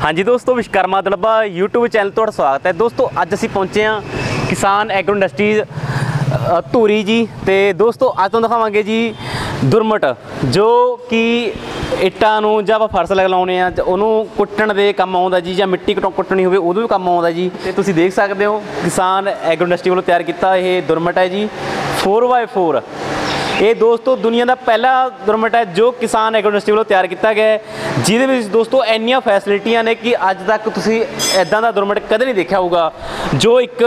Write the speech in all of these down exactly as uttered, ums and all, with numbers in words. हाँ जी दोस्तों, विश्वकर्मा दिलबा यूट्यूब चैनल तुहाडा स्वागत है। दोस्तों अज असीं पहुंचे हाँ किसान एग्रो इंडस्ट्री धूरी जी। तो दोस्तों अज तुहानूं दिखावांगे जी दुरमट, जो कि ਇੱਟਾਂ ਨੂੰ जब फर्श लगाने उन्होंने कुट्टण के काम आता जी, या मिट्टी कटो कुट्टनी हो उदों भी काम आता जी। तो तुसीं देख सकते हो किसान एग्रो इंडस्ट्री वालों तैयार किया ये दुरमट है जी फोर बाय फोर। ये दोस्तों दुनिया का पहला दुरमट है जो किसान एग्रो इंडस्ट्री वालों तैयार किया गया है, जिहदे दोस्तों इन्नियां फैसिलिटियां ने कि अज तक तुसीं इदां दा दुरमट कदे नहीं देखा होगा, जो एक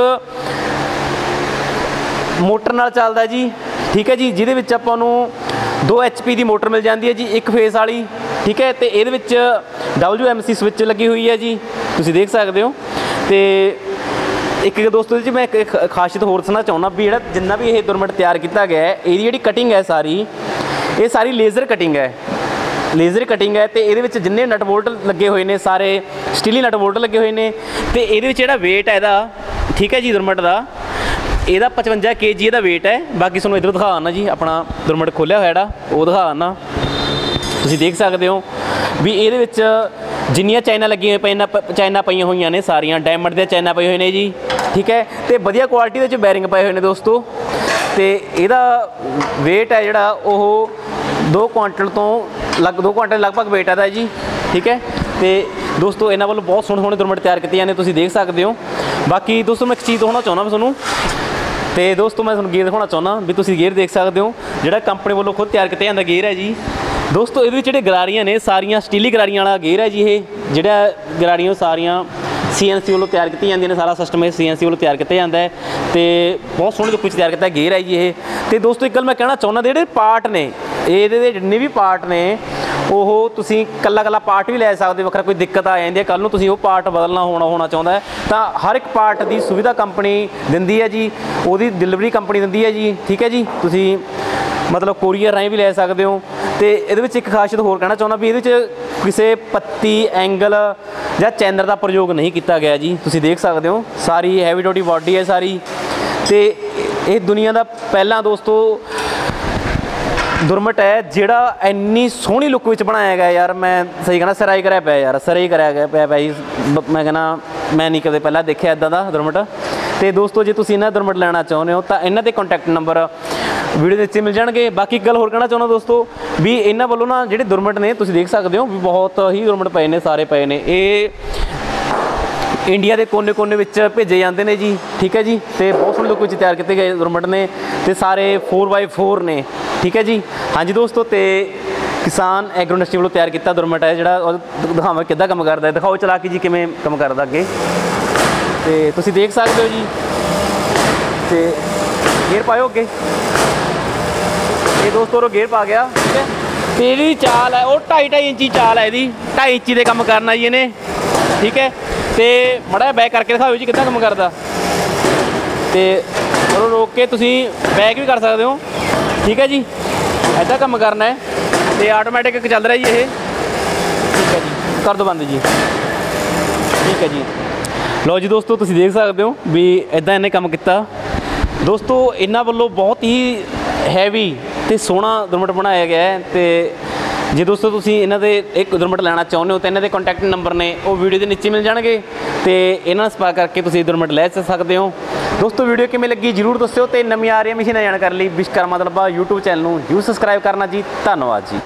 मोटर नाल चलदा जी, ठीक है जी, जिहदे विच आपां नूं दो एच पी की मोटर मिल जाती है जी, एक फेस वाली, ठीक है। तो ये डबल्यू एम सी स्विच लगी हुई है जी, तुसीं देख सकते हो। तो एक दोस्तों जी मैं एक खासियत होर सुनना चाहना भी, जो जिन्ना भी ये दुरमट तैयार किया गया है, ये जी कटिंग है सारी, ये सारी लेज़र कटिंग है, लेज़र कटिंग है। तो ये जिन्ने नट बोल्ट लगे हुए हैं सारे स्टीली नट बोल्ट लगे हुए हैं। तो ये जो वेट है इसका, ठीक है जी, दुरमट का यदा पचवंजा के जी का वेट है। बाकी सूँ इधर दिखा आना जी, अपना दुरमट खोलिया होया वो दिखा आना, तुम देख सकते हो भी ये जिन्निया चाइना लगी हुई पैना चाइना पाइया हुई ने सारिया डायमंड दे चाइना पाई हुई ने जी, ठीक है। तो वधिया क्वालिटी के बैरिंग पाए हुए हैं दोस्तों। तो यदा वेट है जोड़ा वह दो कुंटल तो लग दो कुंटल लगभग वेट है जी, ठीक है। तो दोस्तों इन्हों वालों बहुत सोहने सोहने दुरमट तैयार किए ने, तुम देख सकते हो। बाकी दोस्तों मैं एक चीज़ दिखाना चाहना मैं थोनों, तो दोस्तों मैं तुहानूं गेयर दिखाना चाहना भी, तुसीं गेयर देख सकते हो जिहड़ा कंपनी वालों खुद तैयार किया जाता गेयर है जी। दोस्तों ये जिहड़े गरारियां ने सारिया स्टीली गरारियां वाला गेयर है जी, ये जिहड़ा गरारियां सारिया सी एन सी वालों तैयार की जाती ने, सारा सिस्टम है सी एन सी वालों तैयार किया जाता है। तो बहुत सोहने जो कुछ तैयार किया गेयर है जी ये। तो दोस्तों एक गल मैं कहना चाहना, जिहड़े पार्ट ने ये जिन्ने भी पार्ट ने वो तुसीं कला कला पार्ट भी लै सकते हो, वखरा कोई दिक्कत आ जाती है, कल नूं तुसीं वो पार्ट बदलना होना होना चाहता है तो हर एक पार्ट की सुविधा कंपनी दिंदी है जी, उहदी डिलीवरी कंपनी दिंदी है जी, ठीक है जी। तुसीं मतलब कोरीयर राहीं भी लै सकते हो। तो ये एक खासियत होर कहना चाहना भी ये किसी पत्ती एंगल या चैनर का प्रयोग नहीं किया गया जी, तुसीं देख सकते हो सारी हैवी ड्यूटी बॉडी है सारी। तो ये दुनिया का पहला दोस्तों दुरमट है जिहड़ा इन्नी सोहनी लुक विच बनाया गया यार, मैं सही कहना सराई कराया पाया यार, सराई कराया गया पाया भाई, मैं कहना मैं नहीं कदे पहला देखिया इदां दा दुरमट। तो दोस्तों जे तुसीं इन्हां दुरमट लैणा चाहुंदे हो तां इन्हां दे कॉन्टैक्ट नंबर वीडियो नीचे मिल जाएंगे। बाकी एक गल होर कहना चाहुंदा दोस्तों भी इन्हां वल्लों ना जिहड़े दुरमट ने तुसीं देख सकदे हो भी बहुत ही दुरमट पए ने, सारे पए ने, ये इंडिया के कोने कोने विच भेजे जाते हैं जी, ठीक है जी। तो बहुत सोहणे लोक विच तैयार किए गए दुरमट ने, तो सारे फोर बाय फोर ने, ठीक है जी। हाँ जी दोस्तों, तो किसान एग्रो इंडस्ट्री वालों तैयार किया दुरमट है जिहड़ा, दिखावां किद्दा काम करता है, दिखाओ चला के जी किवें काम करता अगे, तो तुसीं देख सकते हो जी। तो गेयर पाओ अगे, ये दोस्तों वो गेयर पा गया, ठीक है। तो ये चाल है वो ढाई ढाई इंची चाल है, यदी ढाई इंची दे काम करना जी इन्हें, ठीक है। तो माड़ा बैक करके दिखाओ जी किद्दां काम करता, तो चलो रोक के तुसीं बैक भी कर सकते हो, ठीक है जी। ऐसा काम करना है, तो ऑटोमैटिक एक चल रहा है जी ये, ठीक है जी, कर दो बंद जी, ठीक है जी। लो जी दोस्तों तुसीं देख सकते हो भी इदां इन्हें काम किया दोस्तों, इन्हां वल्लों बहुत ही हैवी तो सोहना दुरमट बनाया गया है। तो जे दोस्तों तुसीं इन्हां दे एक दुरमट लैणा चाहुंदे हो तो इन्हां दे कॉन्टैक्ट नंबर ने वो वीडियो के नीचे मिल जाएंगे, तो इन्हां संपर्क करके तुसीं दुरमट लै सकते हो। दोस्तों वीडियो किमें लगी जरूर दस्यो, तो नवी आ रही मशीन जानकारी विश्वकर्मा दिलबा यूट्यूब चैनल में जरूर सबसक्राइब करना जी। धन्यवाद जी।